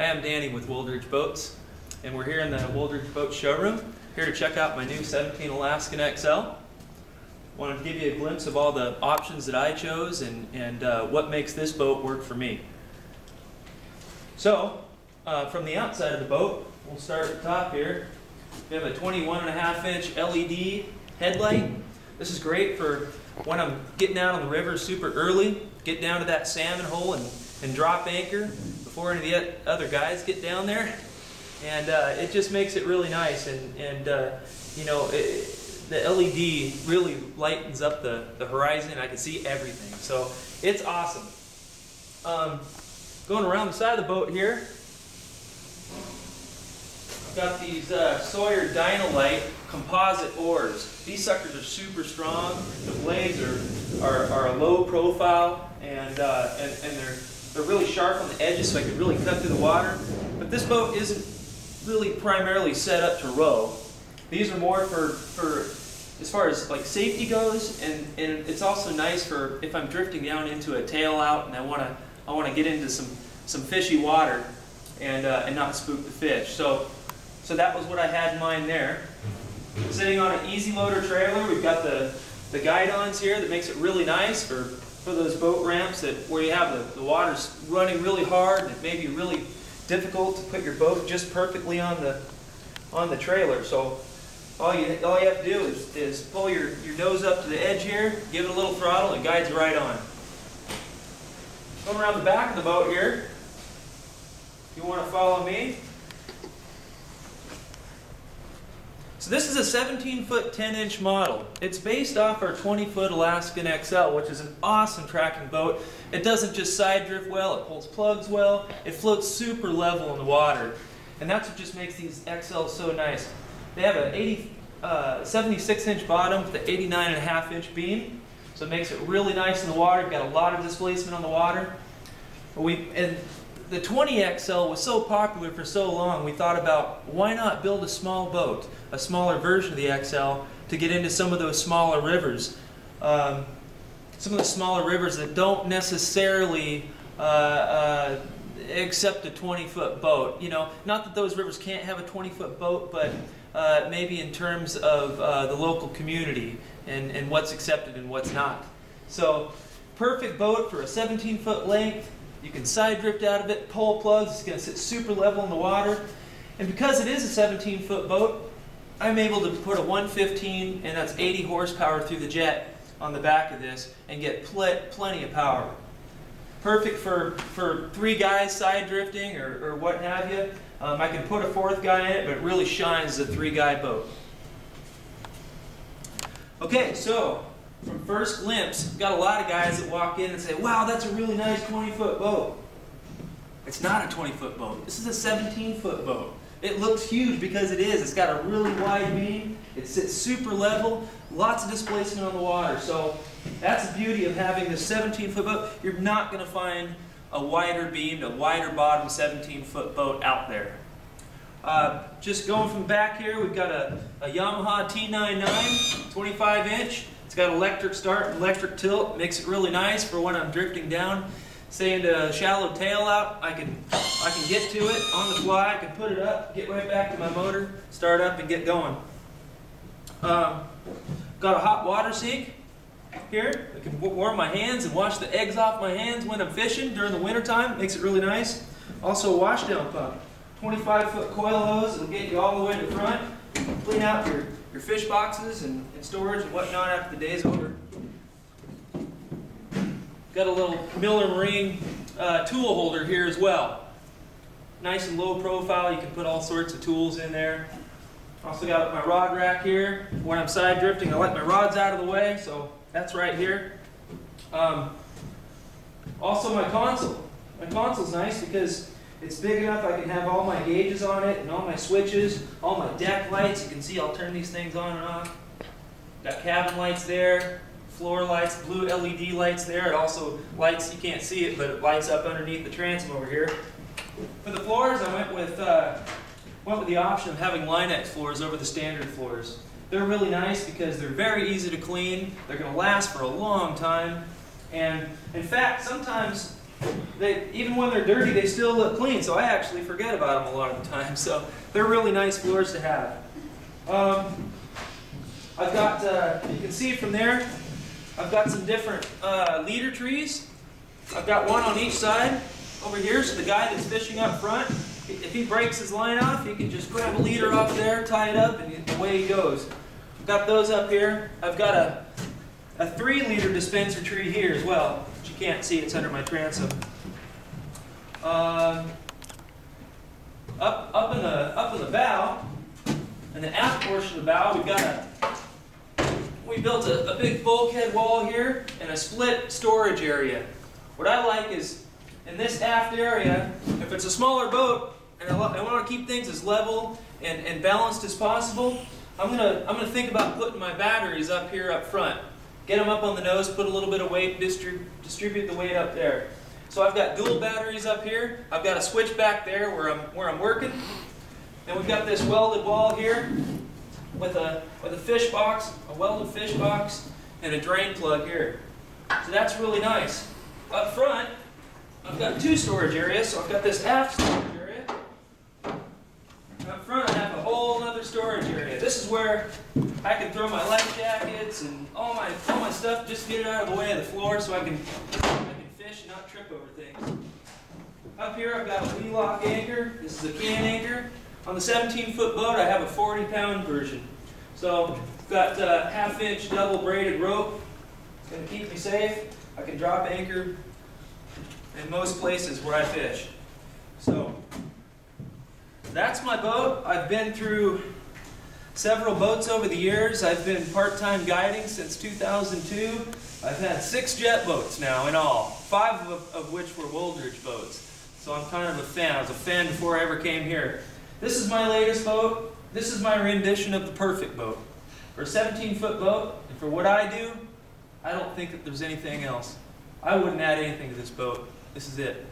Hi, I'm Danny with Wooldridge Boats, and we're here in the Wooldridge Boat showroom, here to check out my new 17 Alaskan XL. I wanted to give you a glimpse of all the options that I chose and what makes this boat work for me. So, from the outside of the boat, we'll start at the top here. We have a 21.5-inch LED headlight. This is great for when I'm getting out on the river super early, get down to that salmon hole and drop anchor before any of the other guys get down there, and it just makes it really nice, and you know, the LED really lightens up the horizon. I can see everything, so it's awesome. Going around the side of the boat here, I've got these Sawyer Dynolite composite oars. These suckers are super strong. The blades are a low profile, and they're really sharp on the edges, so I could really cut through the water. But this boat isn't really primarily set up to row. These are more for as far as like safety goes, and it's also nice for if I'm drifting down into a tail out and I want to get into some fishy water and not spook the fish. So that was what I had in mind there. Sitting on an easy loader trailer, we've got the guidons here that makes it really nice for those boat ramps where you have the water's running really hard and it may be really difficult to put your boat just perfectly on the trailer. So all you have to do is pull your nose up to the edge here, give it a little throttle, and it guides right on. Going around the back of the boat here, if you want to follow me. So this is a 17-foot, 10-inch model. It's based off our 20-foot Alaskan XL, which is an awesome tracking boat. It doesn't just side drift well, it pulls plugs well, it floats super level in the water. And that's what just makes these XLs so nice. They have an 76-inch bottom with an 89.5-inch beam, so it makes it really nice in the water. You've got a lot of displacement on the water. The 20XL was so popular for so long, we thought about why not build a small boat, a smaller version of the XL, to get into some of those smaller rivers. Some of the smaller rivers that don't necessarily accept a 20-foot boat. You know, not that those rivers can't have a 20-foot boat, but maybe in terms of the local community and what's accepted and what's not. So, perfect boat for a 17-foot length. You can side drift out of it, pull plugs, it's going to sit super level in the water. And because it is a 17-foot boat, I'm able to put a 115, and that's 80 horsepower through the jet on the back of this, and get plenty of power. Perfect for three guys side drifting or what have you. I can put a fourth guy in it, but it really shines as a three-guy boat. Okay, so from first glimpse, got a lot of guys that walk in and say, wow, that's a really nice 20-foot boat. It's not a 20-foot boat. This is a 17-foot boat. It looks huge because it is. It's got a really wide beam. It sits super level. Lots of displacement on the water. So that's the beauty of having this 17-foot boat. You're not going to find a wider beam, a wider bottom 17-foot boat out there. Just going from back here, we've got a Yamaha T99, 25-inch. It's got electric start, electric tilt, makes it really nice for when I'm drifting down, say into a shallow tail out. I can get to it on the fly, I can put it up, get right back to my motor, start up and get going. Got a hot water sink here. I can warm my hands and wash the eggs off my hands when I'm fishing during the winter time, makes it really nice. Also a wash down pump, 25-foot coil hose, it'll get you all the way to the front, clean out your fish boxes and storage and whatnot after the day's over. Got a little Miller Marine tool holder here as well. Nice and low profile, you can put all sorts of tools in there. Also got my rod rack here. When I'm side drifting, I like my rods out of the way, so that's right here. Also my console. My console's nice because it's big enough I can have all my gauges on it and all my switches, all my deck lights. You can see I'll turn these things on and off. Got cabin lights there, floor lights, blue LED lights there. It also lights, you can't see it, but it lights up underneath the transom over here. For the floors, I went with the option of having Line-X floors over the standard floors. They're really nice because they're very easy to clean. They're going to last for a long time. And in fact, sometimes they, even when they're dirty, they still look clean, so I actually forget about them a lot of the time. So they're really nice lures to have. I've got, you can see from there, I've got some different leader trees. I've got one on each side over here, so the guy that's fishing up front, if he breaks his line off, he can just grab a leader off there, tie it up, and away he goes. I've got those up here. I've got a 3-liter dispenser tree here as well, which you can't see, it's under my transom. Up in the bow, in the aft portion of the bow, we've got we built a big bulkhead wall here and a split storage area. What I like is in this aft area, if it's a smaller boat and I want to keep things as level and balanced as possible, I'm gonna think about putting my batteries up here up front. Get them up on the nose, put a little bit of weight, distribute the weight up there. So I've got dual batteries up here. I've got a switch back there where I'm working. Then we've got this welded wall here with a fish box, a welded fish box, and a drain plug here. So that's really nice. Up front, I've got 2 storage areas, so I've got this aft storage area. Up front, I have a whole other storage area. This is where I can throw my life jackets and all my stuff, just get it out of the way of the floor so I can fish and not trip over things. Up here, I've got a Lee Lock anchor. This is a can anchor. On the 17-foot boat, I have a 40-pound version. So I've got a half-inch double-braided rope. It's going to keep me safe. I can drop anchor in most places where I fish. So that's my boat. I've been through several boats over the years. I've been part-time guiding since 2002. I've had 6 jet boats now in all, 5 of which were Wooldridge boats. So I'm kind of a fan. I was a fan before I ever came here. This is my latest boat. This is my rendition of the perfect boat. For a 17-foot boat, and for what I do, I don't think that there's anything else. I wouldn't add anything to this boat. This is it.